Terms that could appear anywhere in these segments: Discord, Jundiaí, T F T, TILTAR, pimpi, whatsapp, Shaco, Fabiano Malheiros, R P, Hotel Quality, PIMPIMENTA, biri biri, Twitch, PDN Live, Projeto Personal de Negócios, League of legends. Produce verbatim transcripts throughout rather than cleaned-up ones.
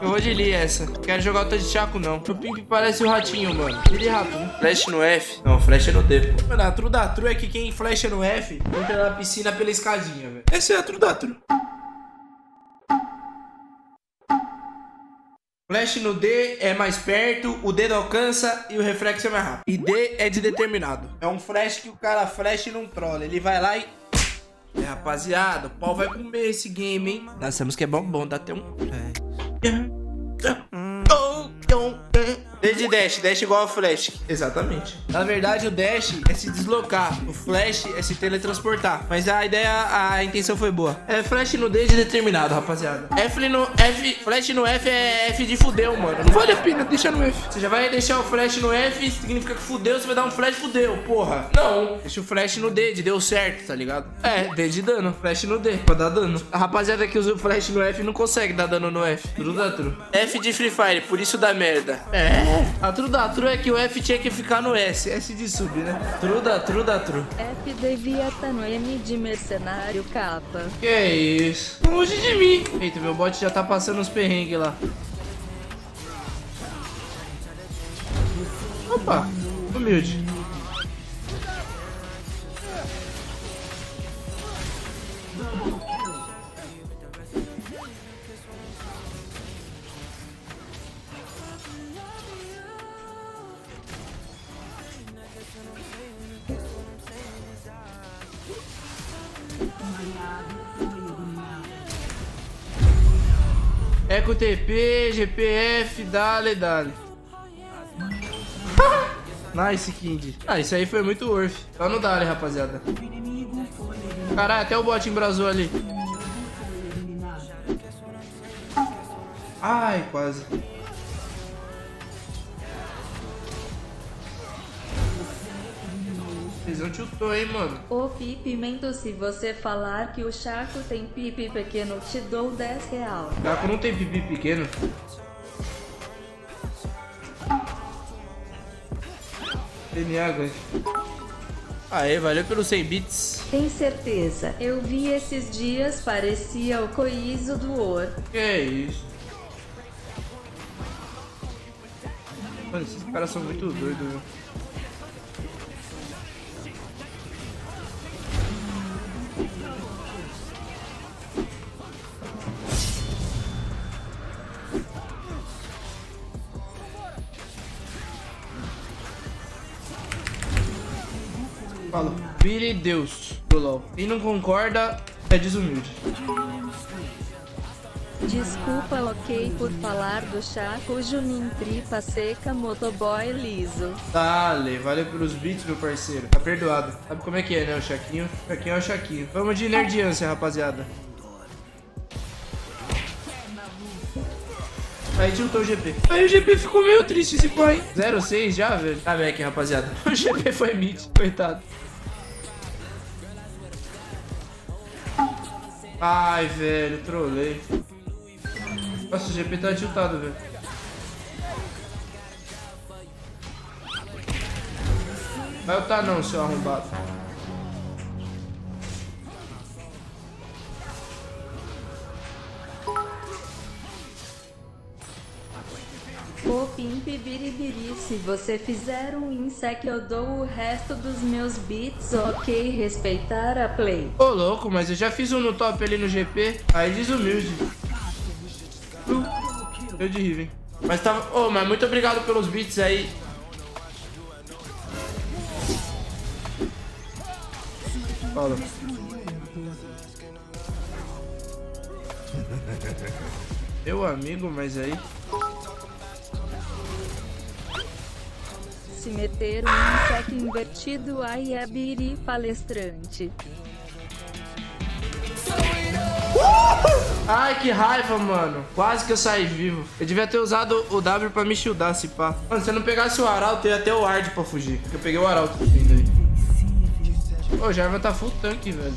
Eu vou de Lee essa. Quero jogar outra de Shaco, não. O Pink parece o ratinho, mano. Ele rato, né? Flash no F. Não, flash é no D. Mano, a tru da tru é que quem flash no F entra na piscina pela escadinha, velho. Essa é a tru da tru. Flash no D é mais perto, o dedo alcança e o reflexo é mais rápido. E D é de determinado. É um flash que o cara flash e não trola. Ele vai lá e... É, rapaziada, o pau vai comer esse game, hein? Nossa, a música é bombom, dá até um... D de dash, dash igual ao flash. Exatamente. Na verdade, o dash é se deslocar, o flash é se teletransportar. Mas a ideia, a intenção foi boa. É flash no D de determinado, rapaziada. F no F, flash no F é F de fudeu, mano. Não vale a pena deixar no F. Você já vai deixar o flash no F, significa que fudeu, você vai dar um flash, fudeu, porra. Não, deixa o flash no D de deu certo, tá ligado? É, D de dano, flash no D, pra dar dano. A rapaziada que usa o flash no F não consegue dar dano no F. Tudo dá tudo. F de Free Fire, por isso dá merda. É. A tru da tru é que o F tinha que ficar no S. S de sub, né? Tru da tru da tru. F devia estar no M de mercenário, capa. Que isso? Longe de mim. Eita, meu bot já tá passando uns perrengues lá. Opa, humilde. Eco T P, G P F, dale, dale. Nice, King. Ah, isso aí foi muito worth. Só no dale, rapaziada. Caralho, até o bot embrasou ali. Ai, quase. Eu tiltou, hein, mano. Ô, Pimento, se você falar que o Shaco tem pipi pequeno, te dou dez real. Shaco não tem pipi pequeno. Tem água. Aê, valeu pelos cem bits. Tem certeza. Eu vi esses dias, parecia o coiso do ouro. Que isso? Mano, esses caras são muito doidos, viu? Falo, biri Deus do LOL. Quem não concorda é desumilde. Desculpa, ok, por falar do Shaco, Juninho tripa seca, motoboy liso. Dale, valeu pelos beats, meu parceiro. Tá perdoado. Sabe como é que é, né, o Shaquinho? O Shaquinho é o Shaquinho. Vamos de nerdiância, rapaziada. Aí tiltou o G P. Aí o G P ficou meio triste esse pai. zero seis já, velho. Tá back, rapaziada. O G P foi mid, coitado. Ai, velho, trolei. Nossa, o G P tá tiltado, velho. Vai ultar não, seu arrombado. Ô, Pimp biri biri, se você fizer um insec eu dou o resto dos meus beats, ok? Respeitar a play. Ô, louco, mas eu já fiz um no top ali no G P, aí desumilde. Uh, eu de rive, hein? Mas tava... Ô, oh, mas muito obrigado pelos beats aí. Fala. Meu amigo, mas aí... Se meter um insect invertido, aí é biri palestrante. Uh! Ai, que raiva, mano. Quase que eu saí vivo. Eu devia ter usado o W pra me shieldar, se pá. Mano, se eu não pegasse o arauto, eu ia até o Ward pra fugir. Eu peguei o arauto. Pô, já vai tá full tanque, velho.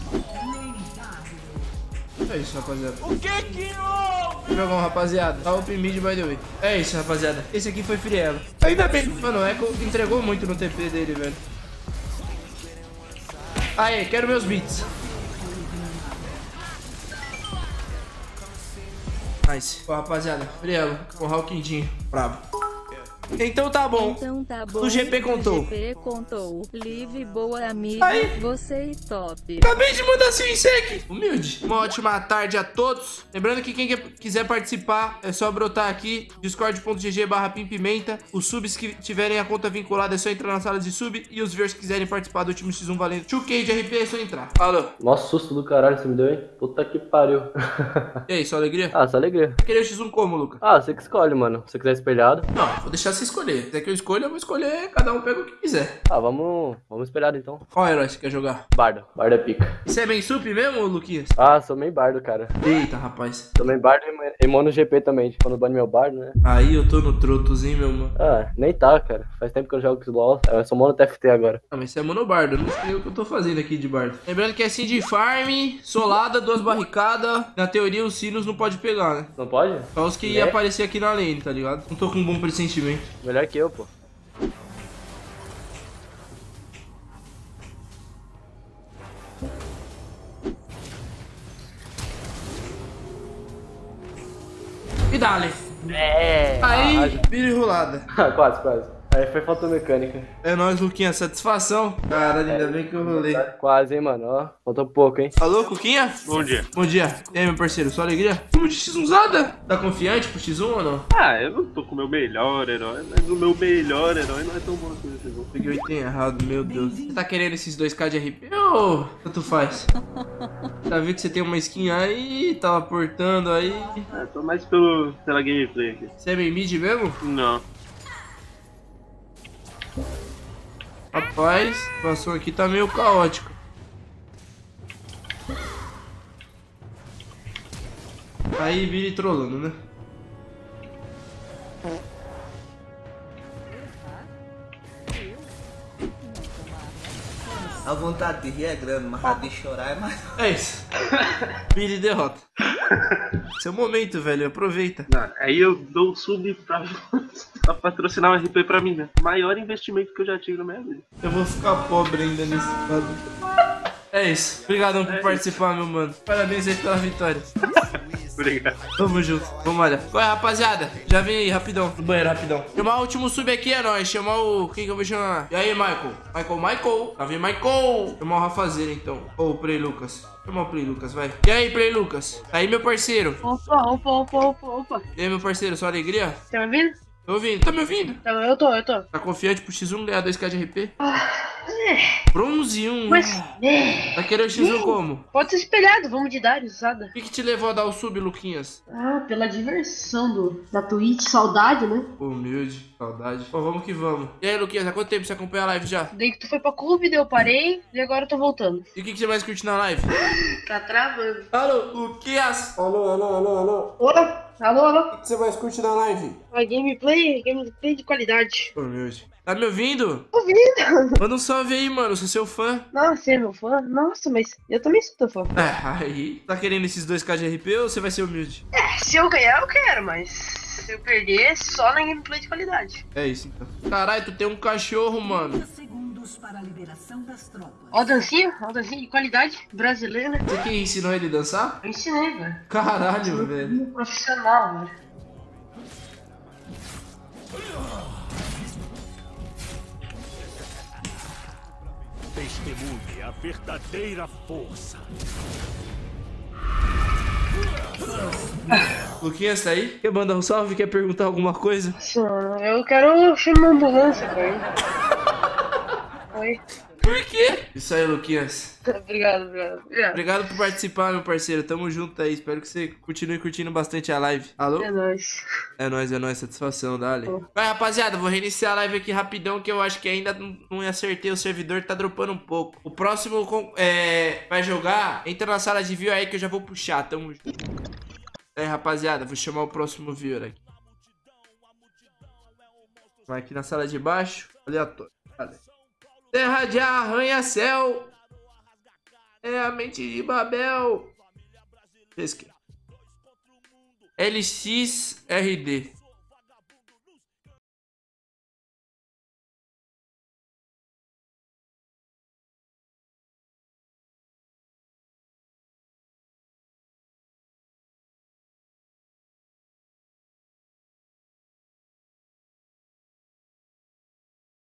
É isso, rapaziada. O que que houve? Jogão, rapaziada. Tá open mid, by the way. É isso, rapaziada. Esse aqui foi frielo. Ainda bem. Mano, o Echo entregou muito no T P dele, velho. Aê, quero meus beats. Nice. Ó, rapaziada, Frielo, honrar o Quindinho. Bravo. Então tá bom. Então tá bom. O G P contou. O G P contou. Live, boa amiga. Aí. Você e top. Acabei de mandar seu insec. Humilde. Uma ótima tarde a todos. Lembrando que quem quiser participar é só brotar aqui. discord ponto g g barra pimpimenta. Os subs que tiverem a conta vinculada é só entrar na sala de sub. E os viewers que quiserem participar do último xis um valendo dois K de R P é só entrar. Falou. Nossa, susto do caralho você me deu, hein? Puta que pariu. E aí, só alegria? Ah, só alegria. Queria o xis um como, Luca? Ah, você que escolhe, mano. Se você quiser espelhado. Não, vou deixar se escolher. Se quiser que eu escolha, eu vou escolher. Cada um pega o que quiser. Ah, vamos, vamos espelhado então. Qual herói você quer jogar? Bardo. Bardo é pica. Você é bem sup mesmo, Luquinhas? Ah, sou meio bardo, cara. Eita, rapaz. Sou meio bardo e mono G P também. Tipo, quando bane meu bardo, né? Aí eu tô no trotozinho, meu mano. Ah, nem tá, cara. Faz tempo que eu jogo com os LOL. Eu sou mono T F T agora. Ah, mas você é mono bardo. Eu não sei o que eu tô fazendo aqui de bardo. Lembrando que é assim de farm, solada, duas barricadas. Na teoria, os sinos não pode pegar, né? Não pode? Só os que ia aparecer aqui na lane, tá ligado? Não tô com um bom pressentimento. Melhor que eu, pô. E dá-lhe. É. Aí, biri rolada. Quase, quase. Aí foi falta mecânica. É nóis, Luquinha, satisfação. Caralho, ainda é, bem que eu rolei. Quase, hein, mano, ó. Faltou pouco, hein. Alô, Luquinha? Bom dia. Bom dia. E aí, meu parceiro, só alegria? Como de xis um zada? Tá confiante pro xis um ou não? Ah, eu não tô com o meu melhor herói, mas o meu melhor herói não é tão bom assim no xis um. Peguei o item errado, meu Deus. Você tá querendo esses dois K de R P? Ô, tanto faz. Já vi que você tem uma skin aí, tava portando aí. Ah, tô mais pelo, pela gameplay aqui. Você é meio mid mesmo? Não. Rapaz, a situação aqui tá meio caótica. Aí biri trolando, né? A vontade de rir é grande, mas a de chorar é mais... É isso. Biri derrota. Seu momento, velho, aproveita. Não, aí eu dou um sub pra, pra patrocinar o R P pra mim, né? Maior investimento que eu já tive na minha vida. Eu vou ficar pobre ainda nesse caso. É isso. Obrigadão é por isso. participar, meu mano. Parabéns aí pela vitória. Obrigado. Tamo junto. Vamos olha. Olha, rapaziada. Já vem aí, rapidão. No banheiro, rapidão. Chamar o último sub aqui é nóis. Chamar o... Quem que eu vou chamar? E aí, Michael? Michael, Michael. Já vem, Michael. Chamar o Rafazeira, então. Ô, oh, Prey Lucas. Chama o Play Lucas, vai. E aí, Play Lucas? Aí, meu parceiro. Opa, opa, opa, opa, opa. E aí, meu parceiro, só alegria? Tá me ouvindo? Tô ouvindo. Tá me ouvindo? Tá, eu tô, eu tô. Tá confiante pro xis um ganhar dois K de R P? Ah, é. Bronze um. Mas, é. Tá querendo xis um Sim. como? Pode ser espelhado, vamos de dar, usada. O que, que te levou a dar o sub, Luquinhas? Ah, pela diversão do, da Twitch, saudade, né? Humilde. Saudade. Pô, vamos que vamos. E aí, Luquinhas, há quanto tempo você acompanha a live já? Desde que tu foi pra clube, eu parei e agora eu tô voltando. E o que, que você mais curte na live? Tá travando. Alô, Luquinhas. Alô, alô, alô, alô. Olá. Alô, alô. O que, que você mais curte na live? A gameplay, gameplay de qualidade. Pô, meu Deus. Tá me ouvindo? Tô ouvindo. Manda um salve aí, mano. Eu sou seu fã. Nossa, você é meu fã? Nossa, mas eu também sou teu fã. É, aí. Tá querendo esses dois K de R P ou você vai ser humilde? É, se eu ganhar, eu quero, mas... Se eu perder, só na gameplay de qualidade. É isso, então. Caralho, tu tem um cachorro, mano. Para a liberação das tropas. Ó, dancinha, ó, dancinha de qualidade brasileira. Você que ensinou ele a dançar? Eu ensinei, velho. Caralho, eu velho. Um profissional, velho. Testemunhe a verdadeira força. Luquinhas, tá aí? Quer mandar um salve? Quer perguntar alguma coisa? Eu quero chamar uma ambulância, cara. Oi. Por quê? Isso aí, Luquinhas. Obrigado, obrigado, obrigado. Obrigado por participar, meu parceiro. Tamo junto aí. Espero que você continue curtindo bastante a live. Alô? É nóis. É nóis, é nóis. Satisfação, dale. É. Vai, rapaziada. Vou reiniciar a live aqui rapidão, que eu acho que ainda não acertei o servidor. Tá dropando um pouco. O próximo é, vai jogar. Entra na sala de view aí que eu já vou puxar. Tamo junto. É, rapaziada. Vou chamar o próximo viewer aqui. Vai aqui na sala de baixo. Aleatório. Vale. Terra de arranha-céu, é a mente de Babel. L X R D.